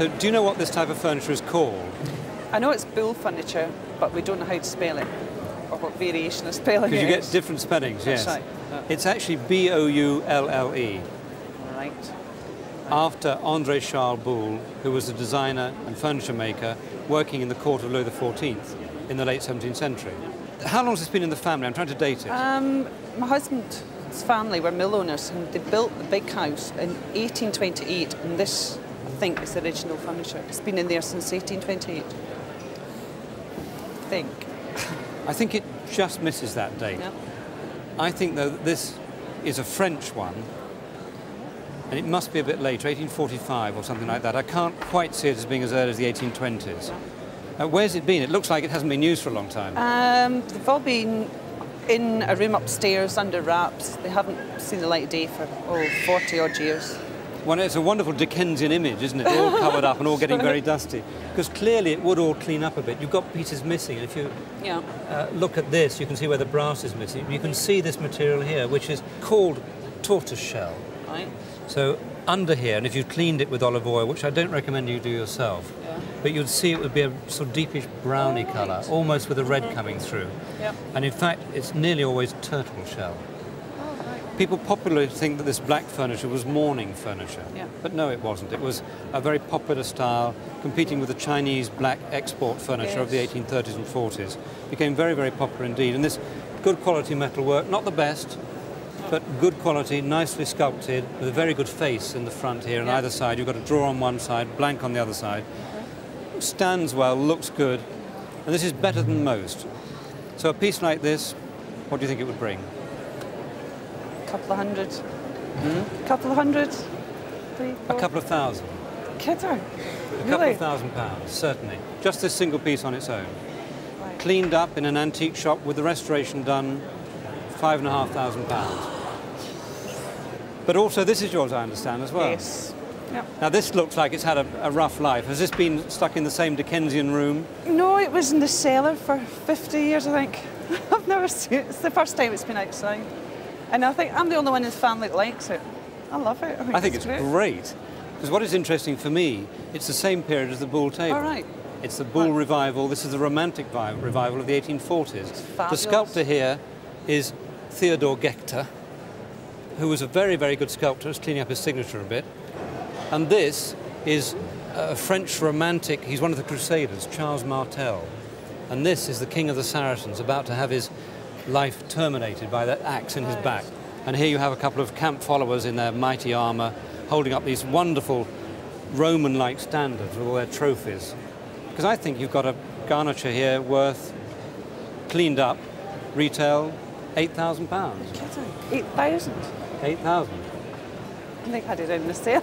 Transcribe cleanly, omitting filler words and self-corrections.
So do you know what this type of furniture is called? I know it's Boulle furniture, but we don't know how to spell it, or what variation of spelling it is. Because you get different spellings, yes. That's right. It's actually B-O-U-L-L-E. Right. After André Charles Boulle, who was a designer and furniture maker working in the court of Louis XIV in the late 17th century. How long has this been in the family? I'm trying to date it. My husband's family were mill owners, and they built the big house in 1828, and this, I think, is the original furniture. It's been in there since 1828, I think. I think it just misses that date. Yeah. I think, though, that this is a French one, and it must be a bit later, 1845 or something like that. I can't quite see it as being as early as the 1820s. Where's it been? It looks like it hasn't been used for a long time. They've all been in a room upstairs under wraps. They haven't seen the light of day for, 40-odd years. Well, it's a wonderful Dickensian image, isn't it? All covered up and all getting very dusty. Because clearly it would all clean up a bit. You've got pieces missing. If you look at this, you can see where the brass is missing. You can see this material here, which is called tortoiseshell. Right. So under here, and if you cleaned it with olive oil, which I don't recommend you do yourself, but you'd see it would be a sort of deepish browny colour, almost with a red coming through. And in fact, it's nearly always turtle shell. People popularly think that this black furniture was mourning furniture, but no, it wasn't. It was a very popular style, competing with the Chinese black export furniture of the 1830s and 40s. It became very, very popular indeed. And this good quality metal work, not the best, but good quality, nicely sculpted, with a very good face in the front here on either side. You've got a drawer on one side, blank on the other side. Stands well, looks good, and this is better than most. So a piece like this, what do you think it would bring? A couple of hundred. A couple of hundred? A couple of thousand. Kidder? Really? A couple of £1,000, certainly. Just this single piece on its own. Right. Cleaned up in an antique shop with the restoration done, £5,500. But also this is yours, I understand, as well. Yes. Yep. Now this looks like it's had a rough life. Has this been stuck in the same Dickensian room? No, it was in the cellar for 50 years, I think. I've never seen it. It's the first time it's been outside. And I think I'm the only one in the family that likes it. I love it. I think it's great. Because what is interesting for me, it's the same period as the Boulle table. All right. It's the Boulle Revival. This is the Romantic revival of the 1840s. The sculptor here is Theodore Gechter, who was a very, very good sculptor. He's cleaning up his signature a bit. And this is a French Romantic. He's one of the Crusaders, Charles Martel. And this is the King of the Saracens, about to have his life terminated by that axe in his back. And here you have a couple of camp followers in their mighty armour, holding up these wonderful Roman-like standards with all their trophies. Because I think you've got a garniture here worth, cleaned up, retail, £8,000. £8,000? £8,000. I think I did it in the sale.